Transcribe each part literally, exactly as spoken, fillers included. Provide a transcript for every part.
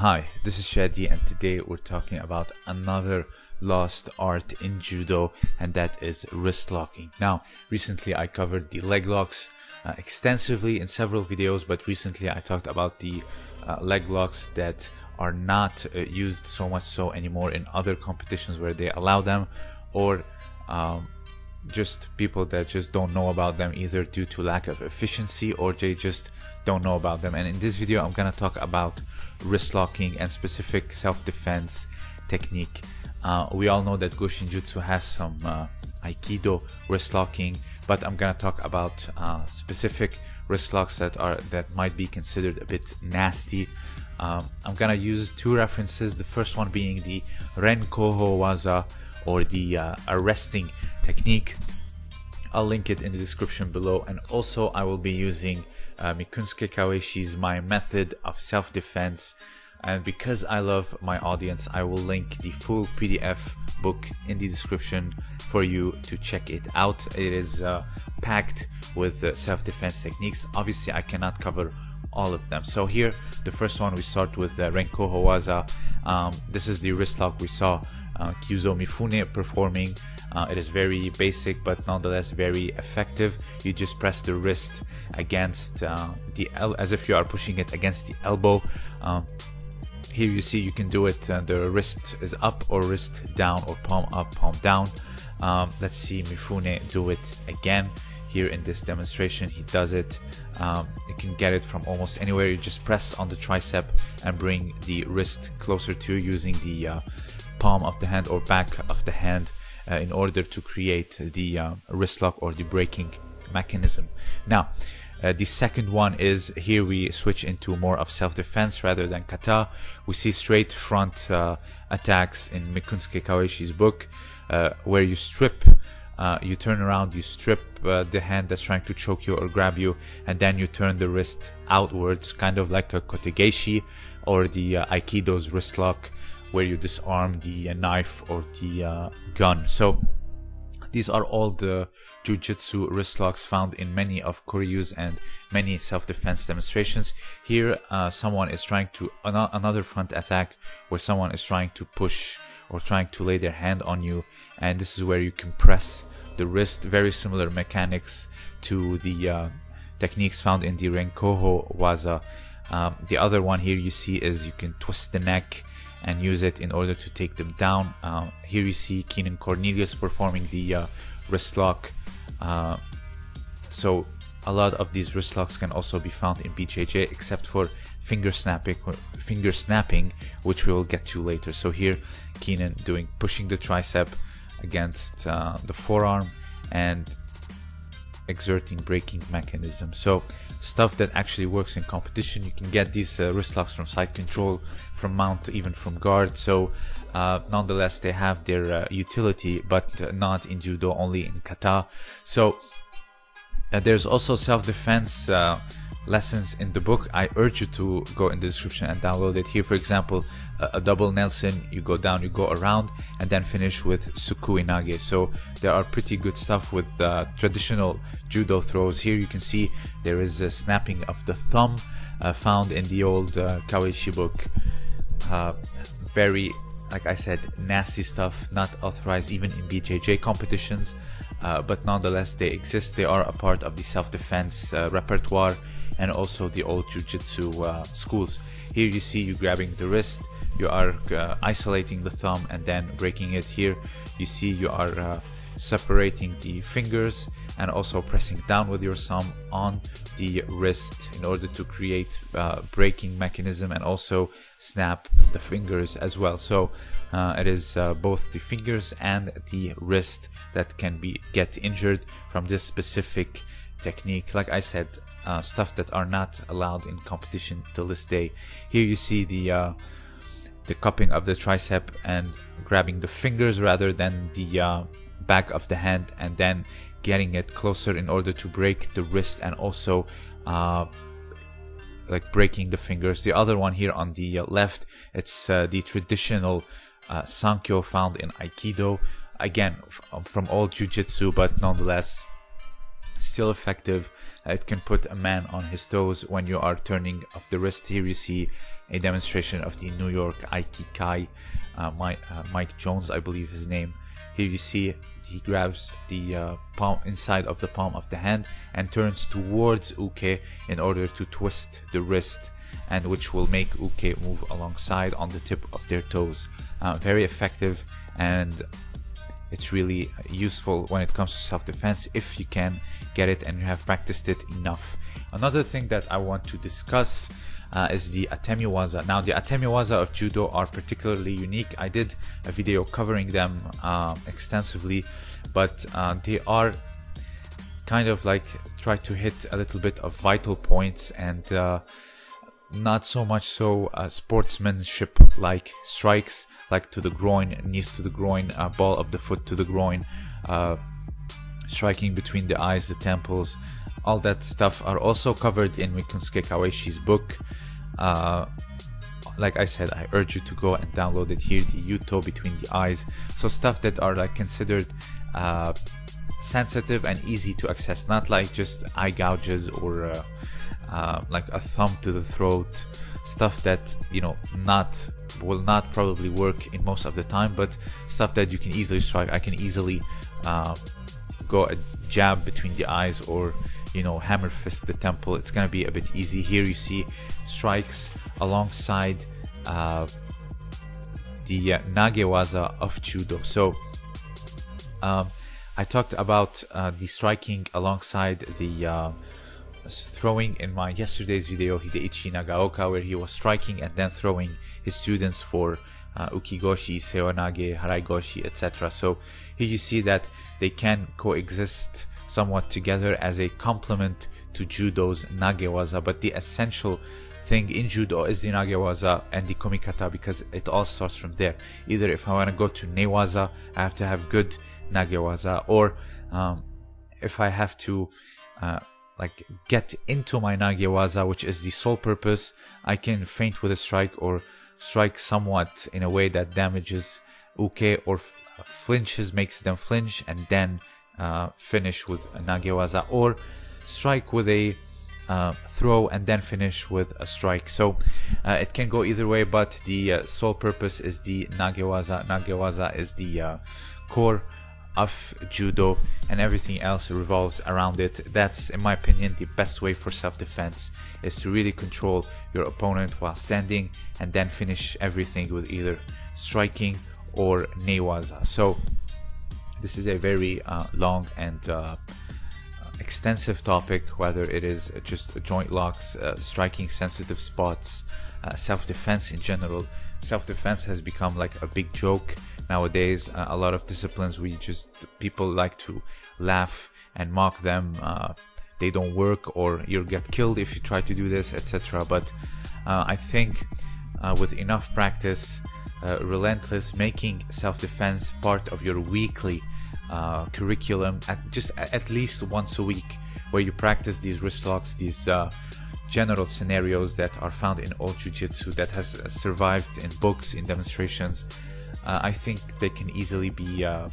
Hi, this is Chadi and today we're talking about another lost art in Judo, and that is wrist locking. Now, recently I covered the leg locks uh, extensively in several videos, but recently I talked about the uh, leg locks that are not uh, used so much so anymore in other competitions where they allow them, or um, just people that just don't know about them either due to lack of efficiency or they just don't know about them. And in this video I'm gonna talk about wrist locking and specific self-defense technique. Uh, we all know that Goshin Jutsu has some uh, Aikido wrist locking, but I'm gonna talk about uh, specific wrist locks that are that might be considered a bit nasty. Um, I'm gonna use two references, the first one being the Renkoho Waza, or the uh, arresting technique. I'll link it in the description below, and also I will be using uh, Mikunsuke Kaweshi's My Method of Self-Defense, and because I love my audience I will link the full P D F book in the description for you to check it out. It is uh, packed with uh, self-defense techniques. Obviously I cannot cover all of them, so here the first one we start with uh, Renkoho Waza. Um, this is the wrist lock we saw uh, Kyuzo Mifune performing. Uh, it is very basic but nonetheless very effective. You just press the wrist against uh, the el as if you are pushing it against the elbow. Um, here you see you can do it, uh, the wrist is up or wrist down or palm up, palm down. Um, let's see Mifune do it again. Here in this demonstration he does it. Um, you can get it from almost anywhere. You just press on the tricep and bring the wrist closer to you using the uh, palm of the hand or back of the hand Uh, in order to create the uh, wrist lock or the breaking mechanism. Now uh, the second one is, here we switch into more of self-defense rather than kata. We see straight front uh, attacks in Mikunsuke Kaweshi's book, uh, where you strip, uh, you turn around, you strip uh, the hand that's trying to choke you or grab you, and then you turn the wrist outwards, kind of like a Kotegeshi or the uh, Aikido's wrist lock, where you disarm the uh, knife or the uh, gun. So these are all the jujitsu wrist locks found in many of Koryu's and many self-defense demonstrations. Here uh, someone is trying to, an another front attack where someone is trying to push or trying to lay their hand on you, and this is where you compress the wrist. Very similar mechanics to the uh, techniques found in the Renkoho Waza. Um, the other one here you see is you can twist the neck and use it in order to take them down. Uh, here you see Kenan Cornelius performing the uh, wrist lock. Uh, so a lot of these wrist locks can also be found in B J J, except for finger snapping, or finger snapping, which we will get to later. So here Kenan doing pushing the tricep against uh, the forearm and exerting braking mechanism. So stuff that actually works in competition. You can get these uh, wrist locks from side control, from mount, even from guard. So uh, nonetheless they have their uh, utility, but uh, not in Judo, only in kata. So uh, there's also self-defense uh, lessons in the book. I urge you to go in the description and download it. Here for example a, a double Nelson, you go down, you go around, and then finish with Sukuinage. So there are pretty good stuff with uh, traditional Judo throws. Here you can see there is a snapping of the thumb uh, found in the old uh, Kaweshi book. Uh, very, like I said, nasty stuff, not authorized even in B J J competitions, uh, but nonetheless they exist. They are a part of the self-defense uh, repertoire and also the old jujitsu uh, schools. Here you see you grabbing the wrist, you are uh, isolating the thumb and then breaking it. Here you see you are uh, separating the fingers and also pressing down with your thumb on the wrist in order to create uh, breaking mechanism, and also snap the fingers as well. So uh, it is uh, both the fingers and the wrist that can be get injured from this specific technique. Like I said, uh, stuff that are not allowed in competition till this day. Here you see the uh, the cupping of the tricep and grabbing the fingers rather than the uh, back of the hand, and then getting it closer in order to break the wrist, and also uh, like breaking the fingers. The other one here on the left, it's uh, the traditional uh, Sankyo found in Aikido, again from old jujitsu, but nonetheless still effective. It can put a man on his toes. When you are turning of the wrist, here you see a demonstration of the New York Aikikai, uh, my, uh, Mike Jones, I believe his name. Here you see he grabs the uh, palm inside of the palm of the hand and turns towards Uke in order to twist the wrist, and which will make Uke move alongside on the tip of their toes. Uh, very effective, and it's really useful when it comes to self-defense if you can get it and you have practiced it enough. Another thing that I want to discuss uh, is the Atemiwaza. Now, the Atemiwaza of Judo are particularly unique. I did a video covering them uh, extensively, but uh, they are kind of like try to hit a little bit of vital points and uh, not so much so uh, sportsmanship like strikes, like to the groin, knees to the groin, uh, ball of the foot to the groin, uh, striking between the eyes, the temples, all that stuff are also covered in Mikunsuke Kawaishi's book. Uh, like I said, I urge you to go and download it here, the Yuto between the eyes, so stuff that are like considered uh, sensitive and easy to access, not like just eye gouges or uh, Uh, like a thumb to the throat, stuff that, you know, not will not probably work in most of the time, but stuff that you can easily strike. I can easily uh, go a jab between the eyes, or, you know, hammer fist the temple. It's gonna be a bit easy. Here you see strikes alongside uh, the uh, Nagewaza of Judo. So um, I talked about uh, the striking alongside the uh, throwing in my yesterday's video, Hideichi Nagaoka, where he was striking and then throwing his students for uh, Uki Goshi, Seonage, Harai Goshi, et cetera. So here you see that they can coexist somewhat together as a complement to Judo's Nagewaza, but the essential thing in Judo is the Nagewaza and the Komikata, because it all starts from there. Either if I want to go to Newaza, I have to have good Nagewaza, or um, if I have to uh, like get into my Nagewaza, which is the sole purpose, I can feint with a strike or strike somewhat in a way that damages Uke or flinches, makes them flinch, and then uh, finish with a Nagewaza, or strike with a uh, throw and then finish with a strike. So uh, it can go either way, but the uh, sole purpose is the Nagewaza. Nagewaza is the uh, core of Judo, and everything else revolves around it. That's, in my opinion, the best way for self-defense, is to really control your opponent while standing and then finish everything with either striking or Newaza. So this is a very uh, long and uh, extensive topic, whether it is just joint locks, uh, striking sensitive spots, uh, self-defense in general. Self-defense has become like a big joke nowadays. Uh, a lot of disciplines, we just people like to laugh and mock them. Uh, they don't work, or you'll get killed if you try to do this, et cetera. But uh, I think uh, with enough practice, uh, relentless, making self-defense part of your weekly uh, curriculum, at just at least once a week, where you practice these wrist locks, these uh, general scenarios that are found in old jiu-jitsu, that has survived in books, in demonstrations. Uh, I think they can easily be uh,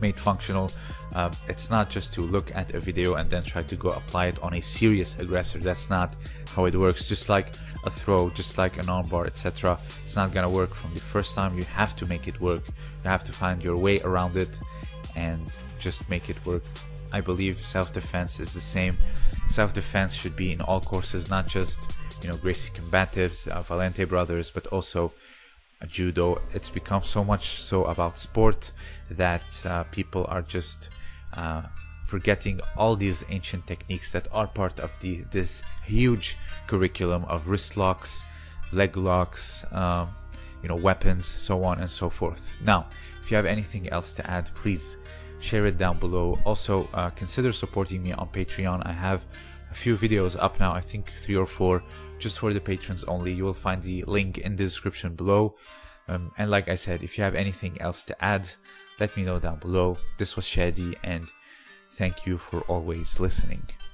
made functional. Uh, it's not just to look at a video and then try to go apply it on a serious aggressor. That's not how it works. Just like a throw, just like an armbar, et cetera. It's not gonna work from the first time. You have to make it work. You have to find your way around it and just make it work. I believe self-defense is the same. Self-defense should be in all courses, not just, you know, Gracie Combatives, uh, Valente Brothers, but also Judo. It's become so much so about sport that uh, people are just uh, forgetting all these ancient techniques that are part of the this huge curriculum of wrist locks, leg locks, um, you know, weapons, so on and so forth. Now, if you have anything else to add, please share it down below. Also, uh, consider supporting me on Patreon. I have a few videos up now, I think three or four, just for the patrons only. You will find the link in the description below. Um, and like I said, if you have anything else to add, let me know down below. This was Chadi, and thank you for always listening.